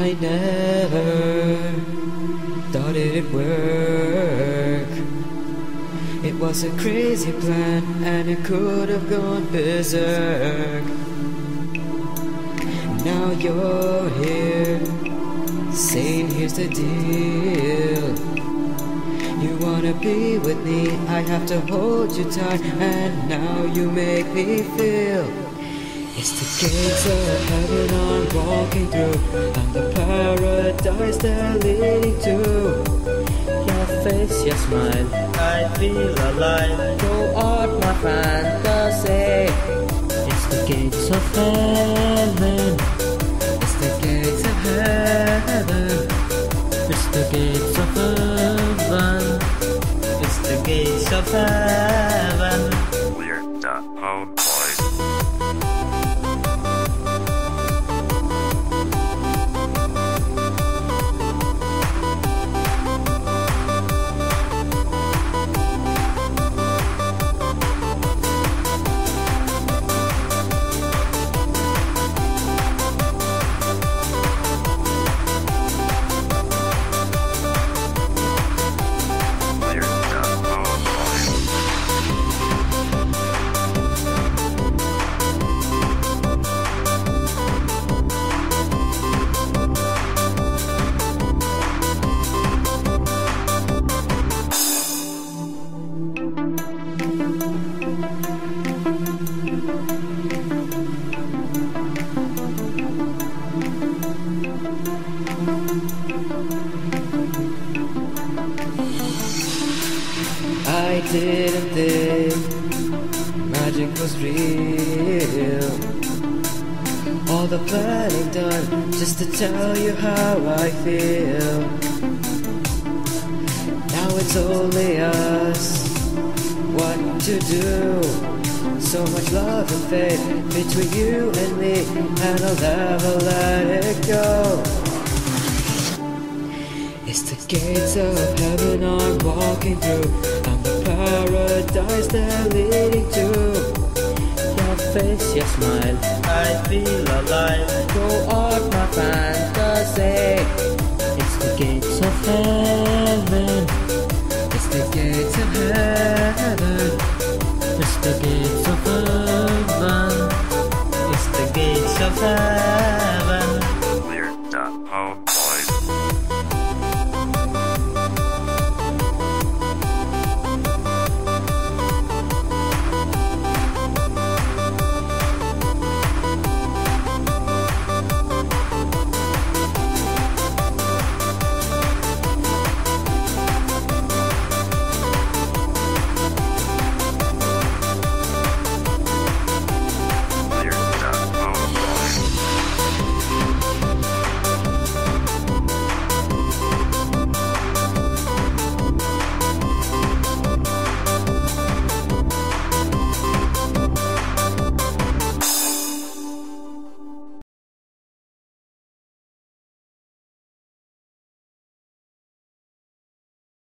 I never thought it'd work. It was a crazy plan and it could have gone berserk. Now you're here, saying here's the deal. You wanna be with me, I have to hold you tight, and now you make me feel. It's the gates of heaven I'm walking through, and the paradise they're leading to. Your face, your smile, I feel alive. Go out my fantasy. It's the gates of heaven. It's the gates of heaven. It's the gates of heaven. It's the gates of heaven. We're the home boys. I didn't think magic was real. All the planning done just to tell you how I feel. Now it's only us, what to do? So much love and faith between you and me, and I'll never let it go. It's the gates of heaven I'm walking through, and the paradise they're leading to. Your face, your smile, I feel alive. Go on.